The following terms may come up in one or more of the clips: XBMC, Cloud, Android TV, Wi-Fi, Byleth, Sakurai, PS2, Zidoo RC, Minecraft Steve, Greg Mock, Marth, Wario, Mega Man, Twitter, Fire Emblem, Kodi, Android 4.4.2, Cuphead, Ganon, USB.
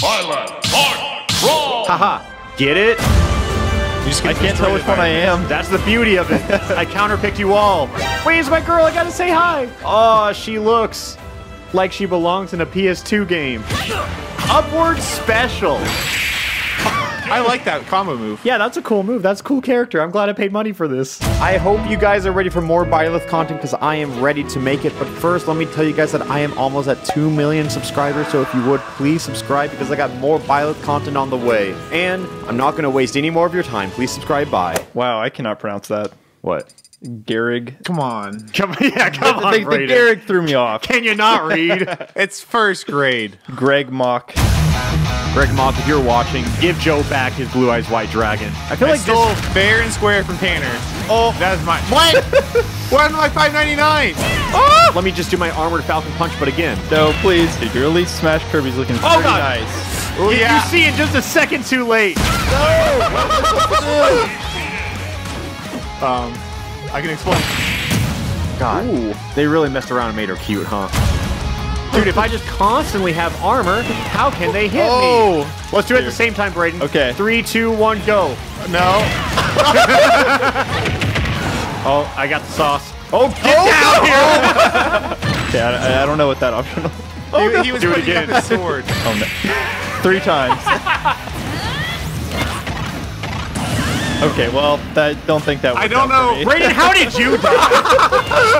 Byleth, Marth, roll! Haha, get it? I can't tell which one I am. That's the beauty of it. I counterpicked you all. Wait, it's my girl. I gotta say hi. Oh, she looks like she belongs in a PS2 game. Upward special. I like that combo move. Yeah, that's a cool move. That's a cool character. I'm glad I paid money for this. I hope you guys are ready for more Byleth content because I am ready to make it. But first, let me tell you guys that I am almost at 2 million subscribers. So if you would, please subscribe because I got more Byleth content on the way. And I'm not going to waste any more of your time. Please subscribe. Bye. Wow, I cannot pronounce that. What? Garrig. Come on. Come on, the Garrig threw me off. Can you not read? It's first grade. Greg Mock. Greg Mock, if you're watching, give Joe back his Blue Eyes White Dragon. I feel like stole this fair and square from Tanner. Oh, that's mine. What? Why am I $5.99? Oh! Let me just do my armored Falcon Punch, but again. No, please. Dude, your Elite Smash Kirby's looking pretty nice. Oh, yeah. You see it just a second too late. No! I can explain. God. Ooh. They really messed around and made her cute, huh? Dude, if I just constantly have armor, how can they hit me? Let's do it at the same time, Brayden. Okay. 3, 2, 1, go. No. Oh, I got the sauce. Oh, get down here! Yeah, I don't know what that option was. Oh, no. He was do it again. The sword. Oh, no. 3 times. Okay, well, that don't think that. I don't know, Brayden. How did you die?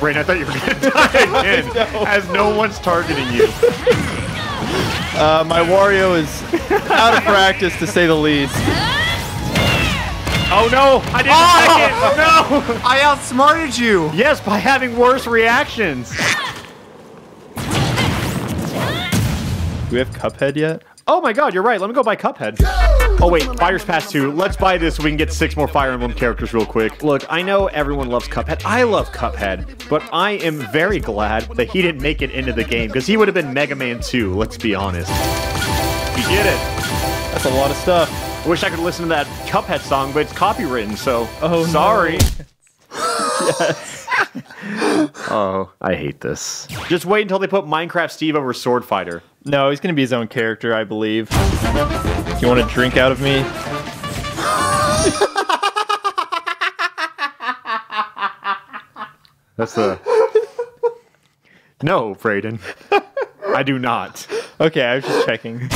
Brayden, I thought you were going to die again, as no one's targeting you. My Wario is out of practice, to say the least. Oh, no! I didn't second! No! I outsmarted you! Yes, by having worse reactions. Do we have Cuphead yet? Oh, my God, you're right. Let me go buy Cuphead. Oh, wait, Fire's Past 2. Let's buy this so we can get 6 more Fire Emblem characters real quick. Look, I know everyone loves Cuphead. I love Cuphead, but I am very glad that he didn't make it into the game because he would have been Mega Man 2, let's be honest. You get it. That's a lot of stuff. I wish I could listen to that Cuphead song, but it's copywritten, so sorry. No. Yes. Oh, I hate this. Just wait until they put Minecraft Steve over Sword Fighter. No, he's going to be his own character, I believe. You want to drink out of me? That's the... No, Brayden. I do not. Okay, I was just checking.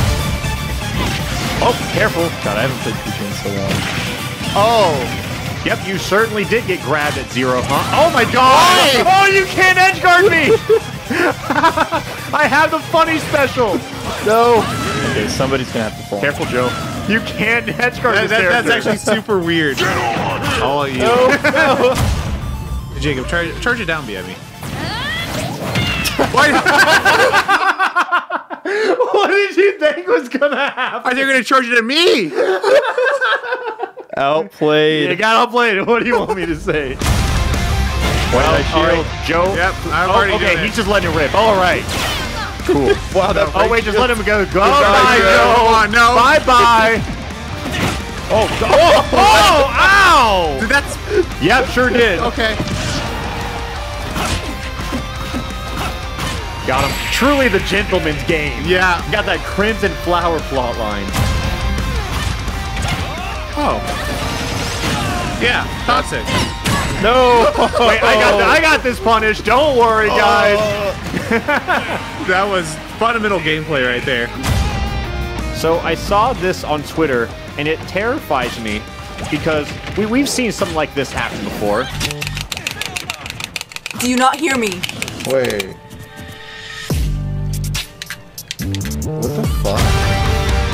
Oh, careful. God, I haven't played Cuphead in so long. Oh! Yep, you certainly did get grabbed at 0, huh? Oh my God! Oh, you can't edgeguard me! I have the funny special! No! Okay, somebody's gonna have to fall. Careful, Joe. You can't edgeguard this character. That's actually super weird. All you. No, no. Jacob, charge it down, BIB. What did you think was gonna happen? Are they gonna charge it at me? Outplayed. You got outplayed. What do you want me to say? Well, shield, right. Joe. Yep, I'm already doing it. He's just letting it rip. All right. Cool. Wow. That oh wait, just let him go. Go. Bye, Joe. Come on, no. Bye, bye. Oh. Oh. Oh. Ow. Dude, that's. Yep, sure did. Okay. Got him. Truly the gentleman's game. Yeah. Got that crimson flower plot line. Oh. Yeah, toxic. No. Wait, I got this punished. Don't worry, guys. That was fundamental gameplay right there. So I saw this on Twitter, and it terrifies me because we've seen something like this happen before. Do you not hear me? Wait. What the fuck?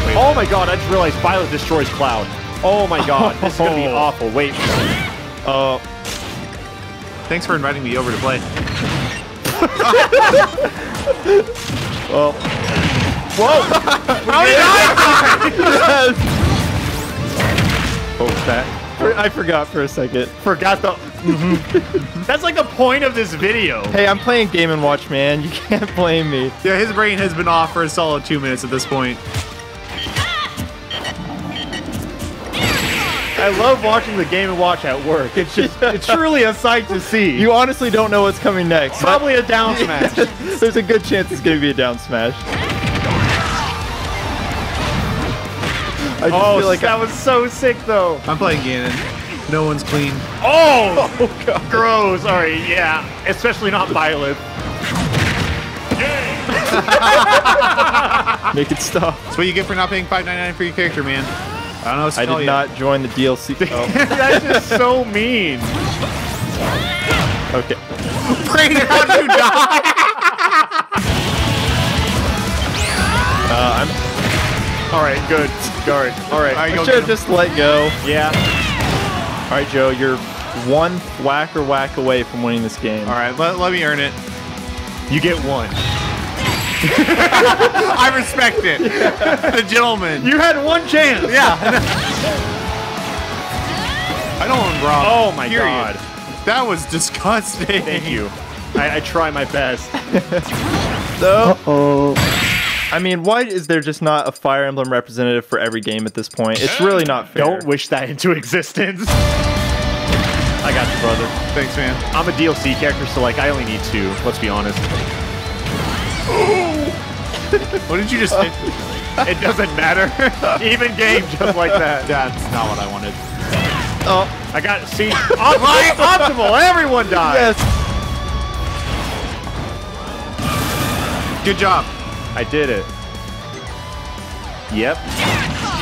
Wait, oh my God, I just realized Byleth destroys Cloud. Oh my God, this is gonna be awful. Wait. Thanks for inviting me over to play. Well. Whoa! How did I die? What was that? I forgot for a second. Forgot the. That's like the point of this video. Hey, I'm playing Game & Watch, man. You can't blame me. Yeah, his brain has been off for a solid 2 minutes at this point. I love watching the Game & Watch at work. It's just, it's truly a sight to see. You honestly don't know what's coming next. Probably a down smash. There's a good chance it's going to be a down smash. I just feel like that was so sick, though. I'm playing Ganon. No one's clean. Oh! Oh God. Gross. All right, yeah. Especially not Byleth. Make it stop. That's what you get for not paying $5.99 for your character, man. I don't know. I did not join the DLC. Oh. That's just so mean. Okay. Brayden, how'd you die? All right, good. All right. I should have just let go. Yeah. All right, Joe, you're one whack away from winning this game. All right, let me earn it. You get one. I respect it. Yeah. The gentleman. You had one chance. Yeah. I don't want Rob. Oh my God. That was disgusting. Thank you. I try my best. So, I mean, why is there just not a Fire Emblem representative for every game at this point? It's really not fair. Don't wish that into existence. I got you, brother. Thanks, man. I'm a DLC character, so like, I only need two. Let's be honest. What did you just say? It doesn't matter. Even game, just like that. That's not what I wanted. Oh, I got see. Optimal. Everyone dies. Yes. Good job. I did it. Yep.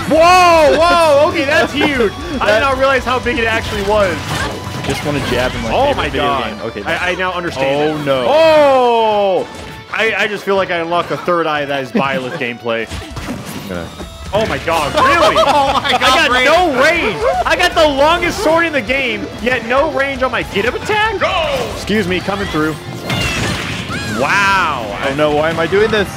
Whoa! Whoa! Okay, that's huge. I did not realize how big it actually was. Just want to jab in my favorite video game. Okay. I now understand. Oh no. Oh. I just feel like I unlocked a third eye that is Byleth gameplay. Oh my God, really? Oh my God, I got no range. I got the longest sword in the game, yet no range on my get-up attack? Go! Excuse me, coming through. Wow. I don't know, why am I doing this?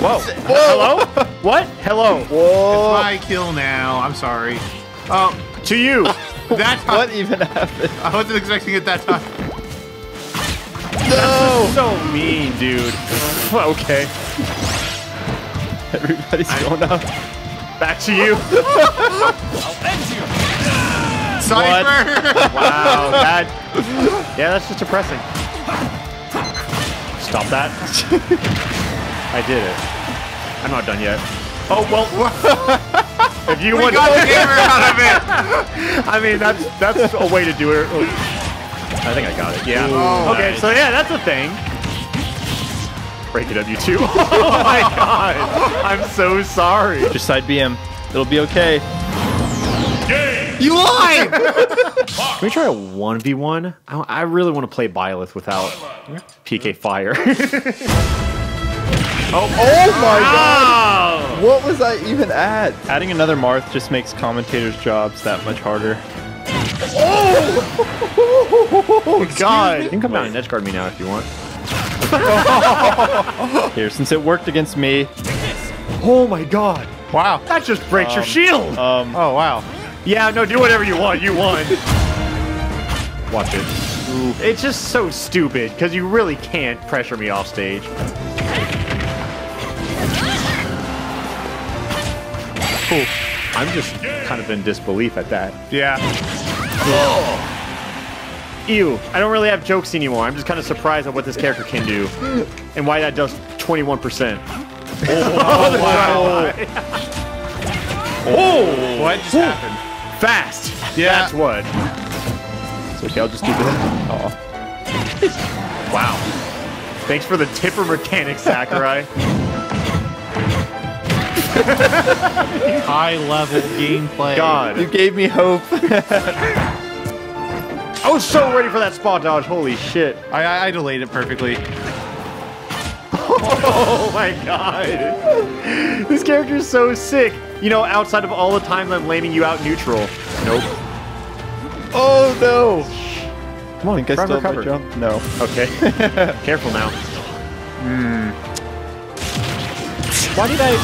Whoa. Whoa. Hello? What? Hello. Whoa. It's my kill now. I'm sorry. To you. That time. What even happened? I wasn't expecting it that time. No! That's so mean, dude. Okay. Everybody's going up. Back to you. I'll end you. Cypher! Wow, that... Yeah, that's just depressing. Stop that. I did it. I'm not done yet. Oh, well... If you want to... got the gamer out of it! I mean, that's a way to do it. I think I got it. Yeah. Ooh, okay, nice. So yeah, that's a thing. Break it up, you two. Oh my God. I'm so sorry. Just side BM. It'll be okay. Game. You lied! Can we try a 1v1? I really want to play Byleth without PK Fire. Oh my God. What was I even at? Adding another Marth just makes commentators' jobs that much harder. Oh God! You can come down and edge guard me now if you want. Here, since it worked against me. Oh my God! Wow! That just breaks your shield. Oh wow! Yeah, no, do whatever you want. You won. Watch it. Ooh. It's just so stupid because you really can't pressure me off stage. Cool. I'm just kind of in disbelief at that. Yeah. Oh. Ew, I don't really have jokes anymore. I'm just kind of surprised at what this character can do and why that does 21%. Oh, wow. Oh, what just happened? Fast. Yeah. That's what. It's okay, I'll just do this. Oh. Wow. Thanks for the tipper mechanic, Sakurai. High level gameplay. God, you gave me hope. I was so ready for that spot dodge. Holy shit! I delayed it perfectly. Oh my God! This character is so sick. You know, outside of all the time I'm laning you out neutral. Nope. Oh no! Come on, I think I still have my jump. No. Okay. Careful now. Why did I?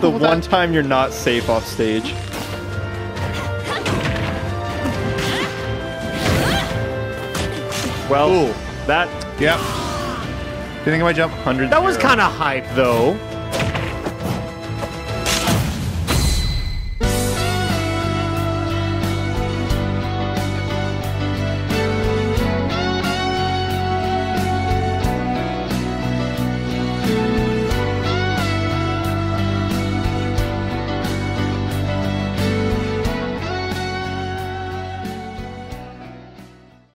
The one time you're not safe off stage. Well, ooh, that. Yep. Do you think I might jump 100? That was kind of hype, though.